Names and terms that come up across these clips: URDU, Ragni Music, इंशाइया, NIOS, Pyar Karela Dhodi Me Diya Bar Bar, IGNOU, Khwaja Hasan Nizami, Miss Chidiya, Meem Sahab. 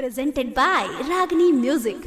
Presented by Ragni Music.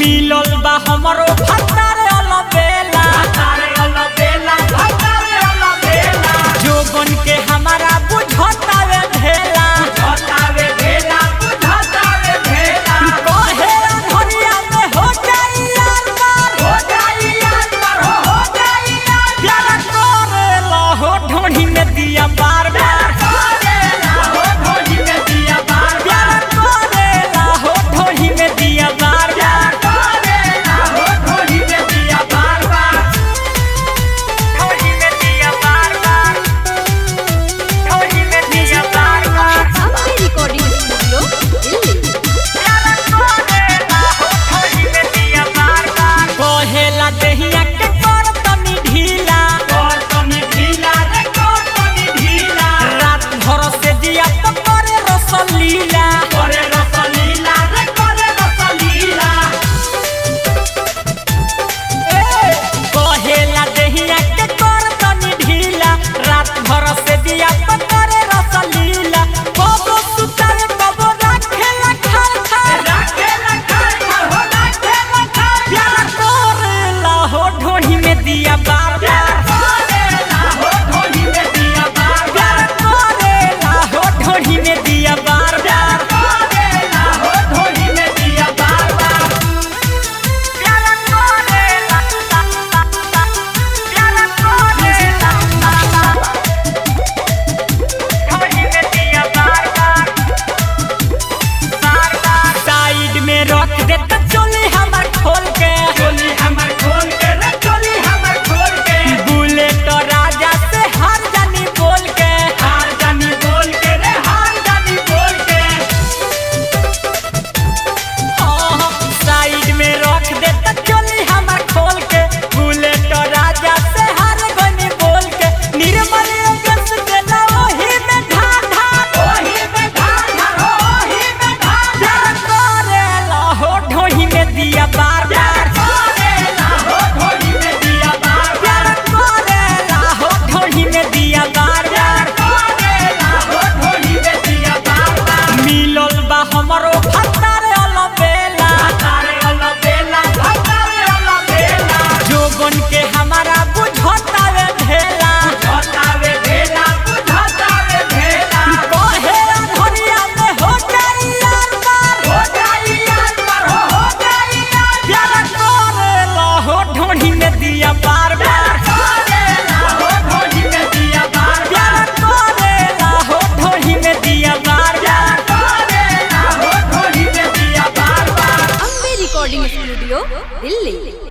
मिलल बा हमरो भतारे वाला बेला, भतारे वाला बेला, भतारे वाला बेला, जोगन के हमारा बुझतावे भेला, बुझतावे भेला, बुझतावे भेला, कहे दुनिया में हो जाई यार बार, हो जाई यार बार, हो जाई यार प्यारा करेला हो ढोढ़ी में दिया बार बार। दिल्ली।